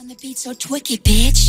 on the beat so twicky, bitch.